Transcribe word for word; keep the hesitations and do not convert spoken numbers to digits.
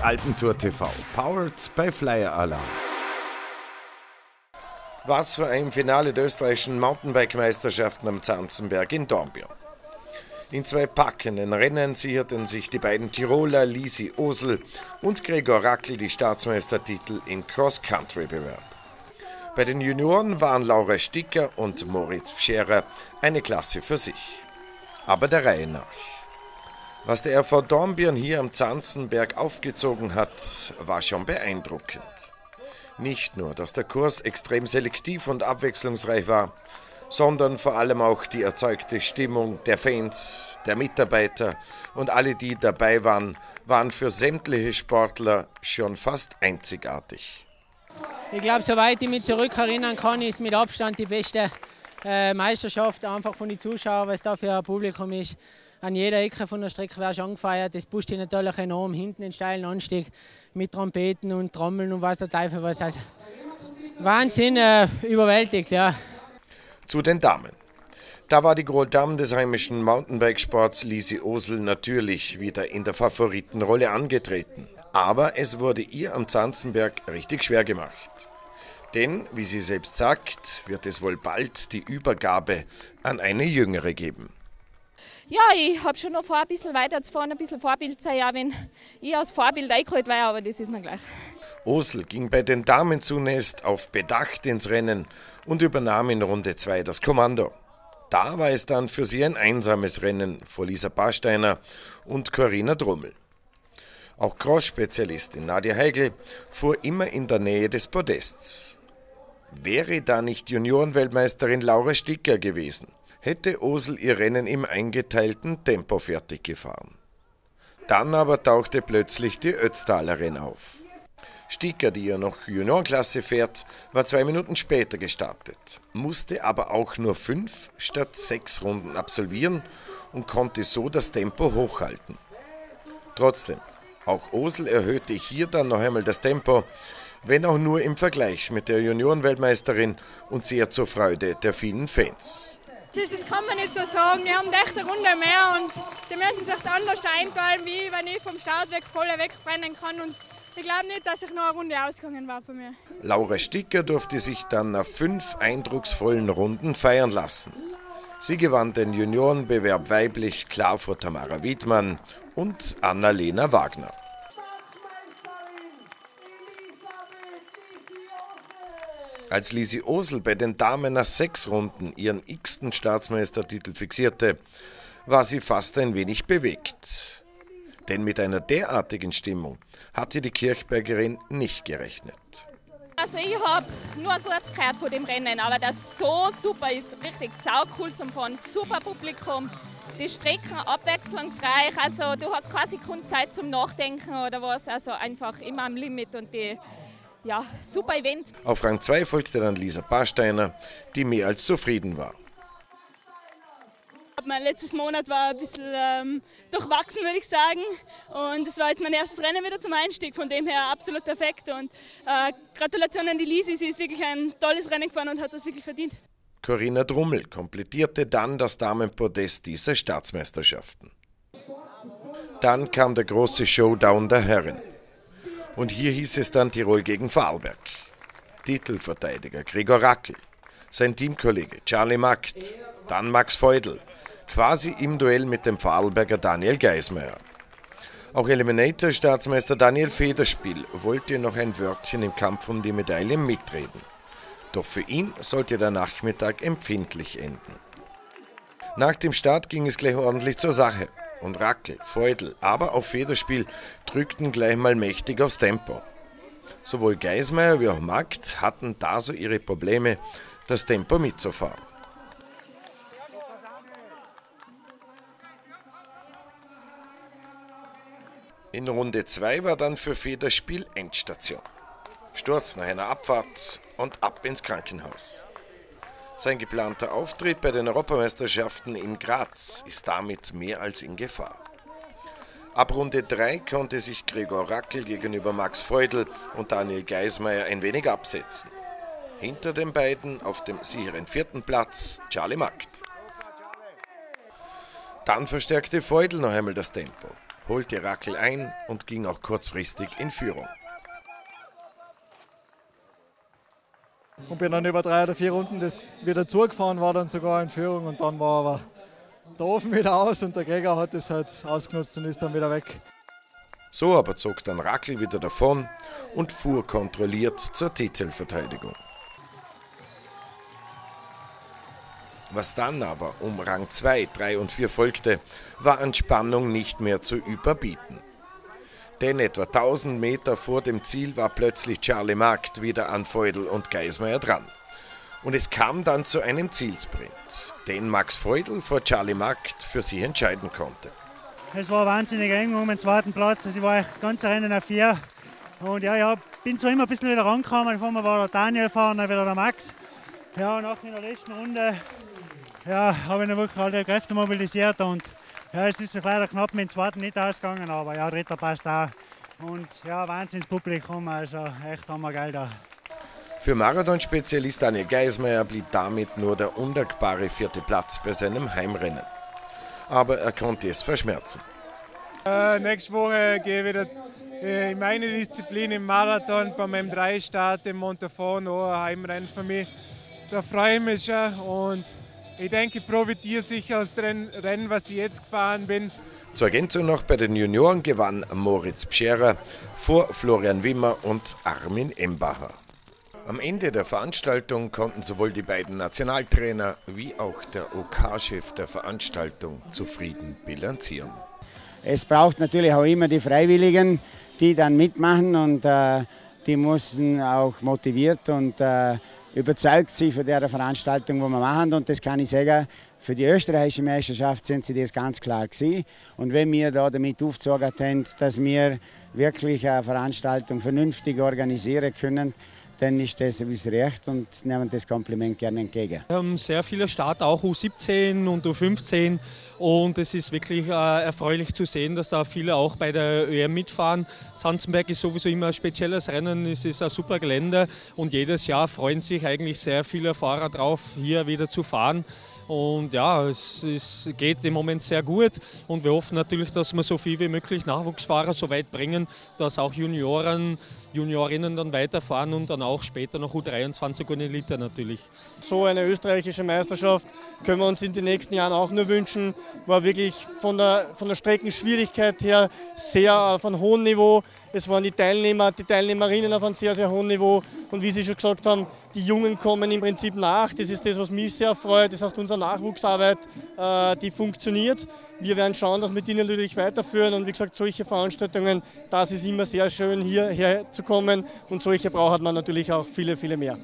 ist Alpentour T V, powered by Flyer Alarm. Was für ein Finale der österreichischen Mountainbike-Meisterschaften am Zanzenberg in Dornbirn. In zwei packenden Rennen sicherten sich die beiden Tiroler Lisi Osl und Georg Raggl die Staatsmeistertitel im Cross-Country-Bewerb. Bei den Junioren waren Laura Stigger und Moritz Bscherer eine Klasse für sich. Aber der Reihe nach. Was der R V Dornbirn hier am Zanzenberg aufgezogen hat, war schon beeindruckend. Nicht nur, dass der Kurs extrem selektiv und abwechslungsreich war, sondern vor allem auch die erzeugte Stimmung der Fans, der Mitarbeiter und alle, die dabei waren, waren für sämtliche Sportler schon fast einzigartig. Ich glaube, soweit ich mich zurückerinnern kann, ist mit Abstand die beste äh, Meisterschaft einfach von den Zuschauern, weil es da für ein Publikum ist. An jeder Ecke von der Strecke wird schon gefeiert. Das pusht dich natürlich enorm, hinten einen steilen Anstieg mit Trompeten und Trommeln und was der Teufel was. Also Wahnsinn, äh, überwältigt, ja. Zu den Damen. Da war die Grand Dame des heimischen Mountainbikesports Lisi Osl natürlich wieder in der Favoritenrolle angetreten. Aber es wurde ihr am Zanzenberg richtig schwer gemacht. Denn, wie sie selbst sagt, wird es wohl bald die Übergabe an eine Jüngere geben. Ja, ich habe schon noch vor, ein bisschen weiter zu fahren, ein bisschen Vorbild sein, auch wenn ich als Vorbild eingeholt war, aber das ist mir gleich. Osl ging bei den Damen zunächst auf Bedacht ins Rennen und übernahm in Runde zwei das Kommando. Da war es dann für sie ein einsames Rennen vor Lisa Barsteiner und Corinna Drummel. Auch Cross-Spezialistin Nadia Heigl fuhr immer in der Nähe des Podests. Wäre da nicht Juniorenweltmeisterin Laura Stigger gewesen, hätte Osl ihr Rennen im eingeteilten Tempo fertig gefahren. Dann aber tauchte plötzlich die Ötztalerin auf. Stigger, die ja noch Juniorklasse fährt, war zwei Minuten später gestartet, musste aber auch nur fünf statt sechs Runden absolvieren und konnte so das Tempo hochhalten. Trotzdem, auch Osl erhöhte hier dann noch einmal das Tempo, wenn auch nur im Vergleich mit der Juniorenweltmeisterin und sehr zur Freude der vielen Fans. Das, das kann man nicht so sagen, die haben echt eine Runde mehr und die müssen sich anders einteilen, wie wenn ich vom Start weg voll wegbrennen kann. Und ich glaube nicht, dass ich noch eine Runde ausgegangen war von mir. Laura Stigger durfte sich dann nach fünf eindrucksvollen Runden feiern lassen. Sie gewann den Juniorenbewerb weiblich klar vor Tamara Wiedmann und Anna-Lena Wagner. Als Lisi Osl bei den Damen nach sechs Runden ihren x-ten Staatsmeistertitel fixierte, war sie fast ein wenig bewegt. Denn mit einer derartigen Stimmung hatte die Kirchbergerin nicht gerechnet. Also ich habe nur kurz gehört von dem Rennen, aber das so super ist, richtig saucool zum Fahren, super Publikum, die Strecken abwechslungsreich, also du hast quasi keine Zeit zum Nachdenken oder was, also einfach immer am Limit und die, ja, super Event. Auf Rang zwei folgte dann Lisa Barsteiner, die mehr als zufrieden war. Mein letztes Monat war ein bisschen ähm, durchwachsen, würde ich sagen. Und es war jetzt mein erstes Rennen wieder zum Einstieg, von dem her absolut perfekt. Und äh, Gratulation an die Lisi, sie ist wirklich ein tolles Rennen gefahren und hat das wirklich verdient. Corinna Drummel komplettierte dann das Damenpodest dieser Staatsmeisterschaften. Dann kam der große Showdown der Herren. Und hier hieß es dann Tirol gegen Vorarlberg. Titelverteidiger Georg Raggl, sein Teamkollege Charlie Macht, dann Max Feudl. Quasi im Duell mit dem Vorarlberger Daniel Geismayer. Auch Eliminator-Staatsmeister Daniel Federspiel wollte noch ein Wörtchen im Kampf um die Medaille mitreden. Doch für ihn sollte der Nachmittag empfindlich enden. Nach dem Start ging es gleich ordentlich zur Sache. Und Raggl, Feudl, aber auch Federspiel drückten gleich mal mächtig aufs Tempo. Sowohl Geismayer wie auch Magd hatten da so ihre Probleme, das Tempo mitzufahren. In Runde zwei war dann für Federspiel Endstation. Sturz nach einer Abfahrt und ab ins Krankenhaus. Sein geplanter Auftritt bei den Europameisterschaften in Graz ist damit mehr als in Gefahr. Ab Runde drei konnte sich Georg Raggl gegenüber Max Feudl und Daniel Geismayer ein wenig absetzen. Hinter den beiden auf dem sicheren vierten Platz Charlie Magd. Dann verstärkte Feudl noch einmal das Tempo. holte Raggl ein und ging auch kurzfristig in Führung. Und bin dann über drei oder vier Runden das wieder zurückgefahren, war dann sogar in Führung und dann war aber der Ofen wieder aus und der Gegner hat es halt ausgenutzt und ist dann wieder weg. So aber zog dann Raggl wieder davon und fuhr kontrolliert zur Titelverteidigung. Was dann aber um Rang zwei, drei und vier folgte, war an Spannung nicht mehr zu überbieten. Denn etwa tausend Meter vor dem Ziel war plötzlich Charlie Magd wieder an Feudl und Geismayer dran. Und es kam dann zu einem Zielsprint, den Max Feudl vor Charlie Magd für sich entscheiden konnte. Es war wahnsinnig eng um den zweiten Platz, also ich war das ganze Rennen auf vier. Und ja, ja, bin zwar immer ein bisschen wieder rangekommen, vorher war der Daniel gefahren, dann wieder der Max. Ja, und auch in der letzten Runde ja, habe ich dann wirklich alle Kräfte mobilisiert und ja, es ist leider knapp mit dem zweiten nicht ausgegangen, aber ja, dritter passt auch. Und ja, Wahnsinnspublikum, also echt hammergeil da. Für Marathonspezialist Daniel Geismayer blieb damit nur der undankbare vierte Platz bei seinem Heimrennen. Aber er konnte es verschmerzen. Äh, nächste Woche gehe ich wieder äh, in meine Disziplin im Marathon beim M drei Start im Montafono, ein Heimrennen für mich. Da freue ich mich schon und ich denke, ich profitiere sicher aus dem Rennen, was ich jetzt gefahren bin. Zur Ergänzung noch, bei den Junioren gewann Moritz Bscherer vor Florian Wimmer und Armin Embacher. Am Ende der Veranstaltung konnten sowohl die beiden Nationaltrainer wie auch der OK-Chef der Veranstaltung zufrieden bilanzieren. Es braucht natürlich auch immer die Freiwilligen, die dann mitmachen und äh, die müssen auch motiviert und äh, überzeugt sie von der Veranstaltung, die wir machen. Und das kann ich sagen, für die österreichische Meisterschaft sind sie das ganz klar gewesen. Und wenn wir da damit aufgezogen haben, dass wir wirklich eine Veranstaltung vernünftig organisieren können, dann ist das unser Recht und nehmen das Kompliment gerne entgegen. Wir haben sehr viele Starts, auch U siebzehn und U fünfzehn. Und es ist wirklich äh, erfreulich zu sehen, dass da viele auch bei der Ö M mitfahren. Zanzenberg ist sowieso immer ein spezielles Rennen, es ist ein super Gelände. Und jedes Jahr freuen sich eigentlich sehr viele Fahrer drauf, hier wieder zu fahren. Und ja, es, es geht im Moment sehr gut und wir hoffen natürlich, dass wir so viel wie möglich Nachwuchsfahrer so weit bringen, dass auch Junioren, Juniorinnen dann weiterfahren und dann auch später noch U dreiundzwanzig und Elite natürlich. So eine österreichische Meisterschaft können wir uns in den nächsten Jahren auch nur wünschen. War wirklich von der, von der Streckenschwierigkeit her sehr von hohem Niveau. Es waren die Teilnehmer, die Teilnehmerinnen auf einem sehr, sehr hohen Niveau. Und wie Sie schon gesagt haben, die Jungen kommen im Prinzip nach. Das ist das, was mich sehr freut. Das heißt, unsere Nachwuchsarbeit, die funktioniert. Wir werden schauen, dass wir die natürlich weiterführen. Und wie gesagt, solche Veranstaltungen, das ist immer sehr schön, hierher zu kommen. Und solche braucht man natürlich auch viele, viele mehr.